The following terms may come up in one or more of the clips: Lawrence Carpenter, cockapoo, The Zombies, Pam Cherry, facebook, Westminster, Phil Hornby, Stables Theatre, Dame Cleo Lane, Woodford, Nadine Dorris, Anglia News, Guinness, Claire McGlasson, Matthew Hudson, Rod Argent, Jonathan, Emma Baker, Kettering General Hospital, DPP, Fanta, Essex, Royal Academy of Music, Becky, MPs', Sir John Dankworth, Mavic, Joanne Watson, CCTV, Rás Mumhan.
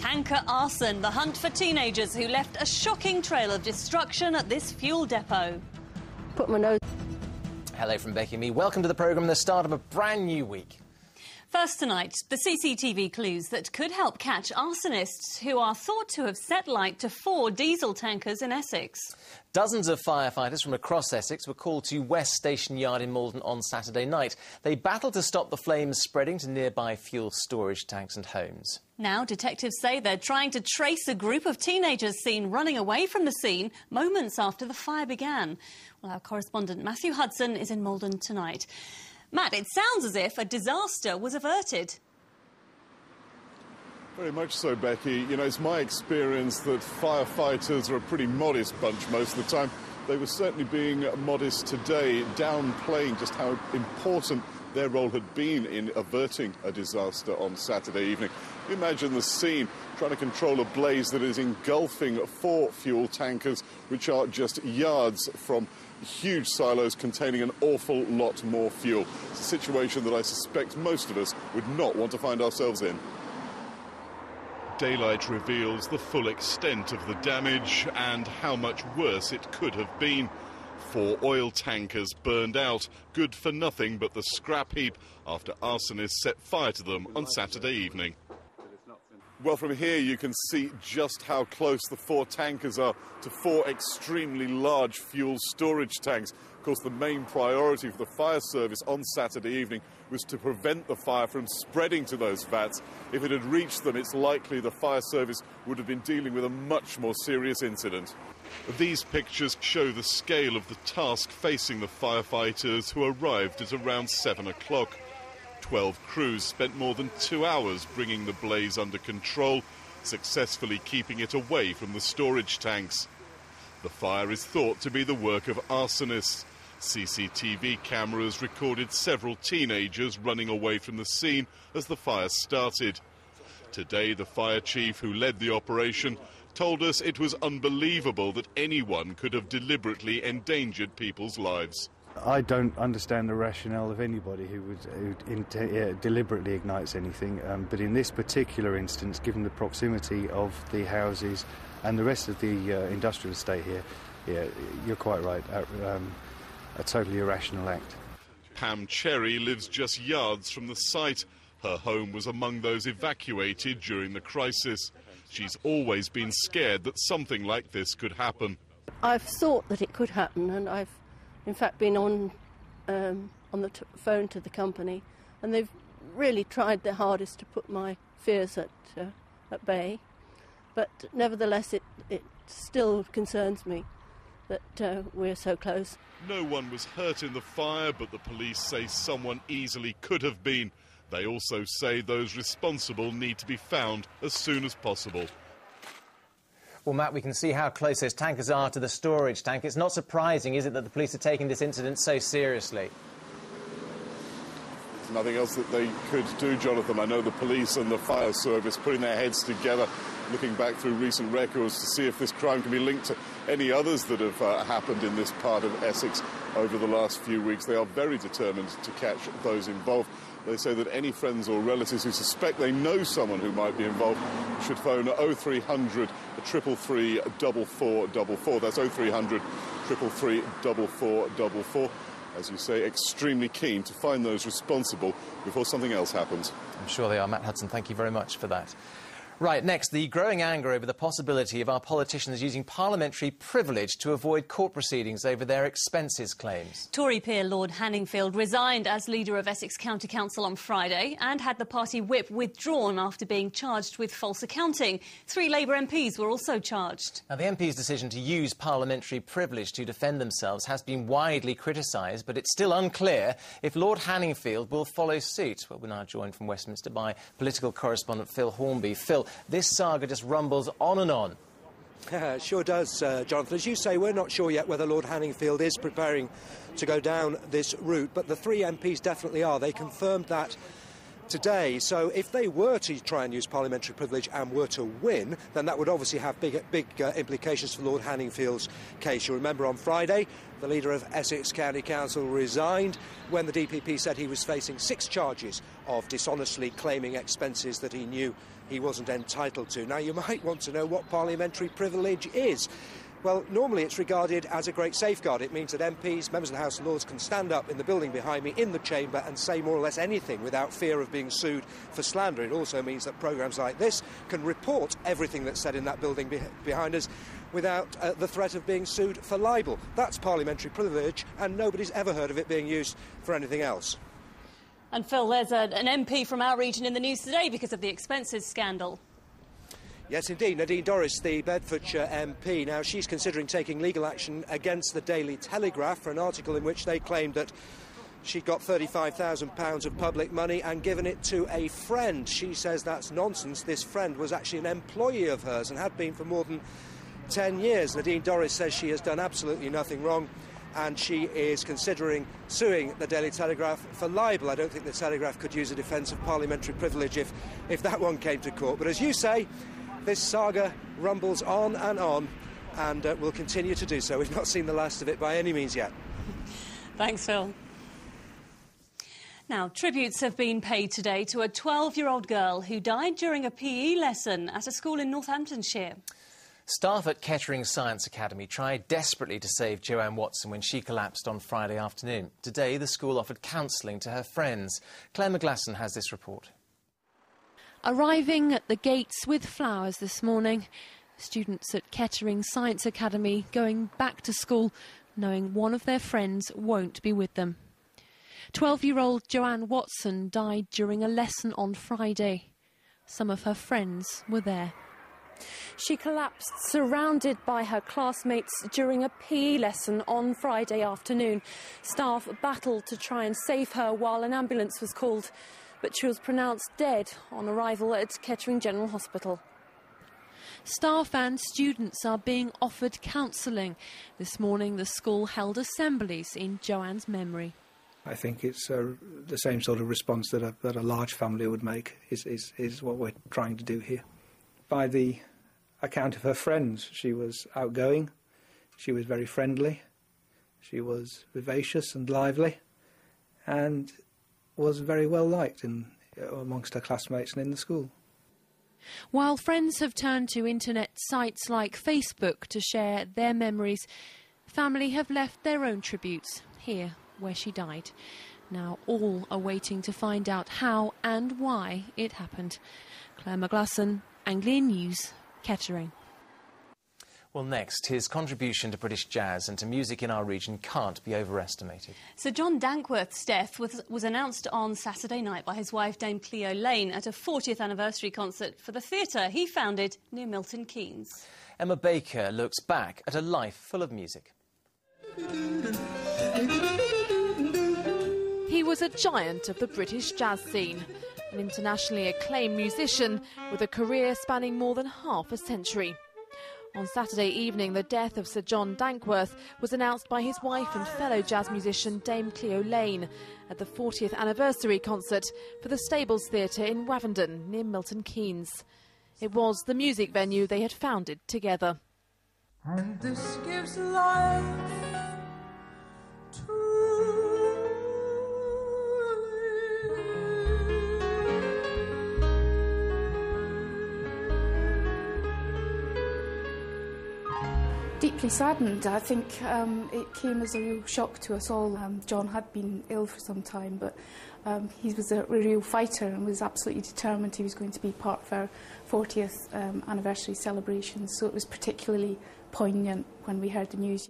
Tanker arson, the hunt for teenagers who left a shocking trail of destruction at this fuel depot. Put my nose... Hello from Becky and me. Welcome to the programme, the start of a brand new week. First tonight, the CCTV clues that could help catch arsonists who are thought to have set light to 4 diesel tankers in Essex. Dozens of firefighters from across Essex were called to West Station Yard in Maldon on Saturday night. They battled to stop the flames spreading to nearby fuel storage tanks and homes. Now detectives say they're trying to trace a group of teenagers seen running away from the scene moments after the fire began. Well, our correspondent Matthew Hudson is in Maldon tonight. Matt, it sounds as if a disaster was averted. Very much so, Becky. You know, it's my experience that firefighters are a pretty modest bunch most of the time. They were certainly being modest today, downplaying just how important their role had been in averting a disaster on Saturday evening. Imagine the scene, trying to control a blaze that is engulfing 4 fuel tankers, which are just yards from huge silos containing an awful lot more fuel. It's a situation that I suspect most of us would not want to find ourselves in. Daylight reveals the full extent of the damage and how much worse it could have been. 4 oil tankers burned out, good for nothing but the scrap heap after arsonists set fire to them on Saturday evening. Well, from here you can see just how close the 4 tankers are to 4 extremely large fuel storage tanks. Of course, the main priority for the fire service on Saturday evening was to prevent the fire from spreading to those vats. If it had reached them, it's likely the fire service would have been dealing with a much more serious incident. These pictures show the scale of the task facing the firefighters who arrived at around 7 o'clock. 12 crews spent more than 2 hours bringing the blaze under control, successfully keeping it away from the storage tanks. The fire is thought to be the work of arsonists. CCTV cameras recorded several teenagers running away from the scene as the fire started. Today, the fire chief who led the operation told us it was unbelievable that anyone could have deliberately endangered people's lives. I don't understand the rationale of anybody who deliberately ignites anything, but in this particular instance, given the proximity of the houses and the rest of the industrial estate here, yeah, you're quite right, a totally irrational act. Pam Cherry lives just yards from the site. Her home was among those evacuated during the crisis. She's always been scared that something like this could happen. I've thought that it could happen, and I've in fact been on the phone to the company, and they've really tried their hardest to put my fears at bay. But nevertheless, it still concerns me that we're so close. No one was hurt in the fire, but the police say someone easily could have been. They also say those responsible need to be found as soon as possible. Well, Matt, we can see how close those tankers are to the storage tank. It's not surprising, is it, that the police are taking this incident so seriously? There's nothing else that they could do, Jonathan. I know the police and the fire service putting their heads together, looking back through recent records to see if this crime can be linked to any others that have happened in this part of Essex over the last few weeks. They are very determined to catch those involved. They say that any friends or relatives who suspect they know someone who might be involved should phone 0300 333 4444. That's 0300 333 4444. As you say, extremely keen to find those responsible before something else happens. I'm sure they are. Matt Hudson, thank you very much for that. Right, next, the growing anger over the possibility of our politicians using parliamentary privilege to avoid court proceedings over their expenses claims. Tory peer Lord Hanningfield resigned as leader of Essex County Council on Friday and had the party whip withdrawn after being charged with false accounting. 3 Labour MPs were also charged. Now, the MP's decision to use parliamentary privilege to defend themselves has been widely criticised, but it's still unclear if Lord Hanningfield will follow suit. Well, we're now joined from Westminster by political correspondent Phil Hornby. Phil, this saga just rumbles on and on. It sure does, Jonathan. As you say, we're not sure yet whether Lord Hanningfield is preparing to go down this route, but the 3 MPs definitely are. They confirmed that today. So if they were to try and use parliamentary privilege and were to win, then that would obviously have big implications for Lord Hanningfield's case. You remember on Friday, the leader of Essex County Council resigned when the DPP said he was facing 6 charges of dishonestly claiming expenses that he knew he wasn't entitled to. Now, you might want to know what parliamentary privilege is. Well, normally it's regarded as a great safeguard. It means that MPs, members of the House of Lords, can stand up in the building behind me, in the chamber, and say more or less anything without fear of being sued for slander. It also means that programmes like this can report everything that's said in that building behind us without the threat of being sued for libel. That's parliamentary privilege, and nobody's ever heard of it being used for anything else. And, Phil, there's an MP from our region in the news today because of the expenses scandal. Yes, indeed. Nadine Dorris, the Bedfordshire MP. Now, she's considering taking legal action against the Daily Telegraph for an article in which they claimed that she got £35,000 of public money and given it to a friend. She says that's nonsense. This friend was actually an employee of hers and had been for more than 10 years. Nadine Dorris says she has done absolutely nothing wrong, and she is considering suing the Daily Telegraph for libel. I don't think the Telegraph could use a defence of parliamentary privilege if that one came to court. But as you say, this saga rumbles on and will continue to do so. We've not seen the last of it by any means yet. Thanks, Phil. Now, tributes have been paid today to a 12-year-old girl who died during a PE lesson at a school in Northamptonshire. Staff at Kettering Science Academy tried desperately to save Joanne Watson when she collapsed on Friday afternoon. Today, the school offered counselling to her friends. Claire McGlasson has this report. Arriving at the gates with flowers this morning, students at Kettering Science Academy going back to school, knowing one of their friends won't be with them. 12-year-old Joanne Watson died during a lesson on Friday. Some of her friends were there. She collapsed, surrounded by her classmates, during a PE lesson on Friday afternoon. Staff battled to try and save her while an ambulance was called, but she was pronounced dead on arrival at Kettering General Hospital. Staff and students are being offered counselling. This morning the school held assemblies in Joanne's memory. I think it's the same sort of response that a large family would make is what we're trying to do here. By the account of her friends, she was outgoing, she was very friendly, she was vivacious and lively, and was very well liked amongst her classmates and in the school. While friends have turned to internet sites like Facebook to share their memories, family have left their own tributes here where she died. Now all are waiting to find out how and why it happened. Claire McGlasson, Anglia News, Kettering. Well, next, his contribution to British jazz and to music in our region can't be overestimated. Sir John Dankworth's death was announced on Saturday night by his wife, Dame Cleo Lane, at a 40th anniversary concert for the theatre he founded near Milton Keynes. Emma Baker looks back at a life full of music. He was a giant of the British jazz scene, an internationally acclaimed musician with a career spanning more than half a century. On Saturday evening, the death of Sir John Dankworth was announced by his wife and fellow jazz musician Dame Cleo Lane at the 40th anniversary concert for the Stables Theatre in Wavendon, near Milton Keynes. It was the music venue they had founded together. And this gives life to deeply saddened. I think it came as a real shock to us all. John had been ill for some time, but he was a real fighter and was absolutely determined he was going to be part of our 40th anniversary celebrations, so it was particularly poignant when we heard the news.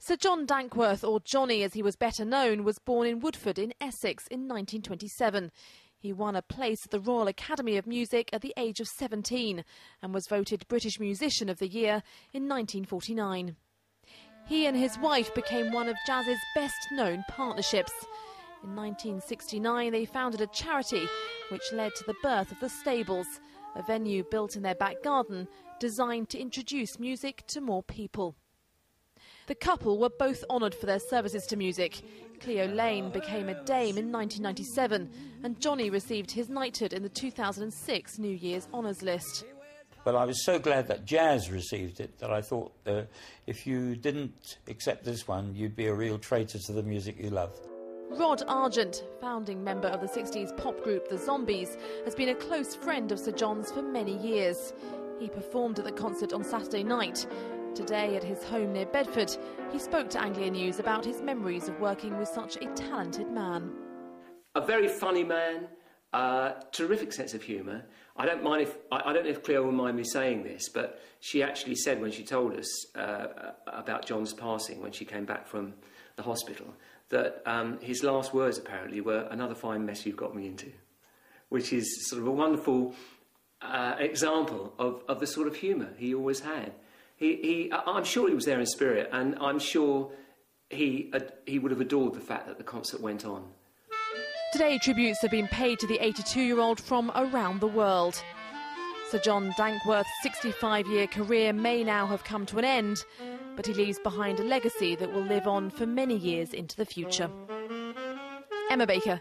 Sir John Dankworth, or Johnny as he was better known, was born in Woodford in Essex in 1927. He won a place at the Royal Academy of Music at the age of 17 and was voted British Musician of the Year in 1949. He and his wife became one of jazz's best-known partnerships. In 1969, they founded a charity which led to the birth of the Stables, a venue built in their back garden designed to introduce music to more people. The couple were both honoured for their services to music. Cleo Lane became a dame in 1997 and Johnny received his knighthood in the 2006 New Year's Honours List. Well, I was so glad that jazz received it that I thought if you didn't accept this one, you'd be a real traitor to the music you love. Rod Argent, founding member of the 60s pop group The Zombies, has been a close friend of Sir John's for many years. He performed at the concert on Saturday night. Today, at his home near Bedford, he spoke to Anglia News about his memories of working with such a talented man. A very funny man, terrific sense of humour. I don't know if Cleo will mind me saying this, but she actually said when she told us about John's passing when she came back from the hospital that his last words apparently were, "Another fine mess you've got me into," which is sort of a wonderful example of the sort of humour he always had. I'm sure he was there in spirit, and I'm sure he would have adored the fact that the concert went on. Today, tributes have been paid to the 82-year-old from around the world. Sir John Dankworth's 65-year career may now have come to an end, but he leaves behind a legacy that will live on for many years into the future. Emma Baker,